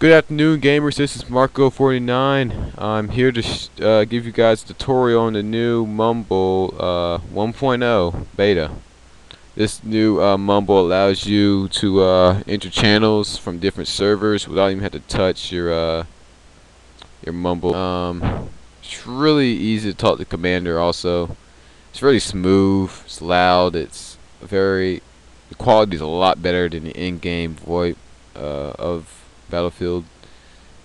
Good afternoon, gamers. This is Marco49. I'm here to give you guys a tutorial on the new Mumble 1.0 beta. This new Mumble allows you to enter channels from different servers without even having to touch your Mumble. It's really easy to talk to Commander. Also, it's really smooth. It's loud. It's very. The quality is a lot better than the in-game VoIP of Battlefield,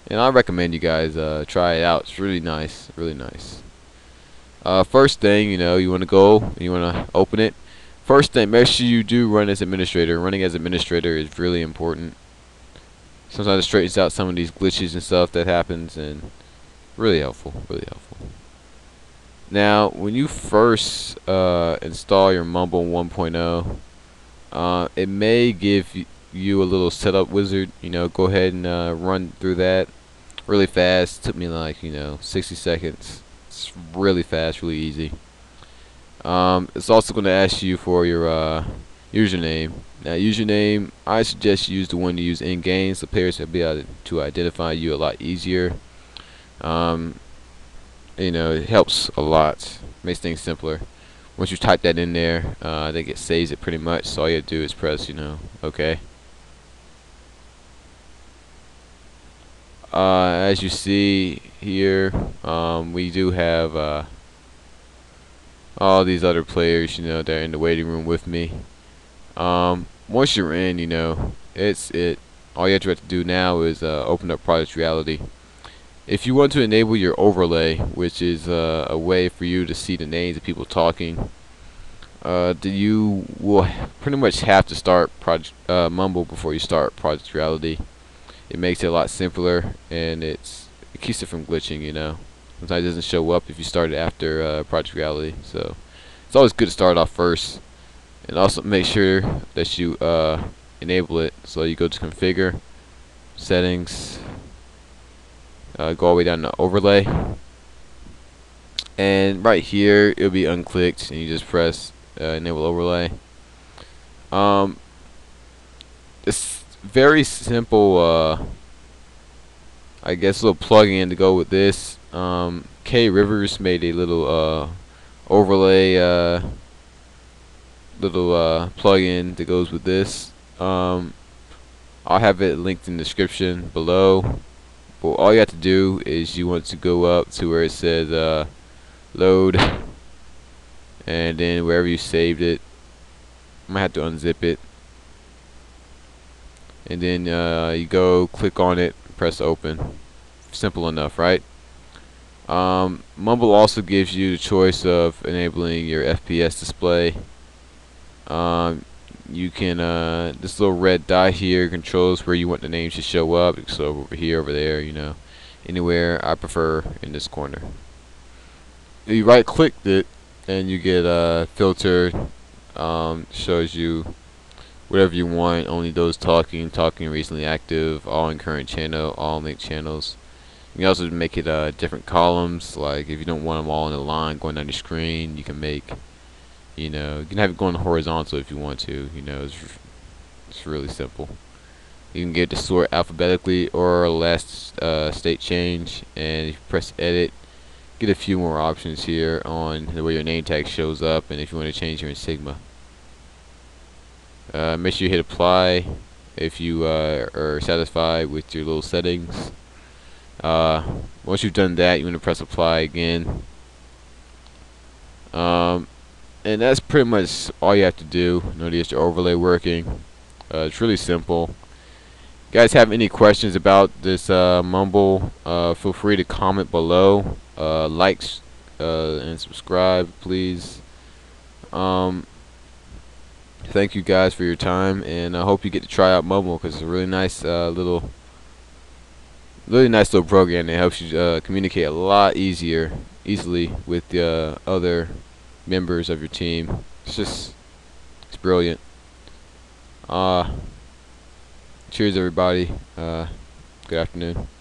and I recommend you guys try it out. It's really nice, really nice. First thing, you know, you want to go and you want to open it. First thing, make sure you do run as administrator. Running as administrator is really important. Sometimes it straightens out some of these glitches and stuff that happens, and really helpful, really helpful. Now, when you first install your Mumble 1.0, it may give you a little setup wizard. You know, go ahead and run through that really fast. It took me like, you know, 60 seconds. It's really fast, really easy. It's also going to ask you for your username. Now, username, I suggest you use the one you use in game, so players will be able to identify you a lot easier. You know, it helps a lot, makes things simpler. Once you type that in there, I think it saves it pretty much. So all you have to do is press, you know, OK. As you see here, we do have all these other players, you know, that are in the waiting room with me. Once you're in, you know, all you have to do now is open up Project Reality. If you want to enable your overlay, which is a way for you to see the names of people talking, you will pretty much have to start Mumble before you start Project Reality. It makes it a lot simpler, and it keeps it from glitching, you know. Sometimes it doesn't show up if you start it after Project Reality, so it's always good to start off first. And also make sure that you enable it, so you go to Configure, Settings, go all the way down to Overlay, and right here it'll be unclicked, and you just press Enable Overlay. It's very simple, I guess, little plug-in to go with this. K Rivers made a little overlay, little plug-in that goes with this. I'll have it linked in the description below. Well, all you have to do is you want to go up to where it says load, and then wherever you saved it, I'm gonna have to unzip it, and then you go click on it, press open. Simple enough, right? Mumble also gives you the choice of enabling your FPS display. You can, this little red dot here controls where you want the names to show up. So over here, over there, you know, anywhere. I prefer in this corner. You right clicked it and you get a filter. Shows you whatever you want, only those talking, recently active, all in current channel, all linked channels. You can also make it different columns, like if you don't want them all in a line going down your screen, you can make, you know, you can have it going horizontal if you want to. You know, it's really simple. You can get it to sort alphabetically or last state change, and if you press edit, get a few more options here on the way your name tag shows up, and if you want to change your insignia. Make sure you hit apply if you are satisfied with your little settings. Once you've done that, you want to press apply again. And that's pretty much all you have to do. Notice your overlay working. It's really simple. You guys have any questions about this Mumble, feel free to comment below. Likes and subscribe, please. Thank you guys for your time, and I hope you get to try out Mumble, because it's a really nice really nice little program that helps you communicate a lot easily with the other members of your team. It's brilliant. Cheers everybody. Good afternoon.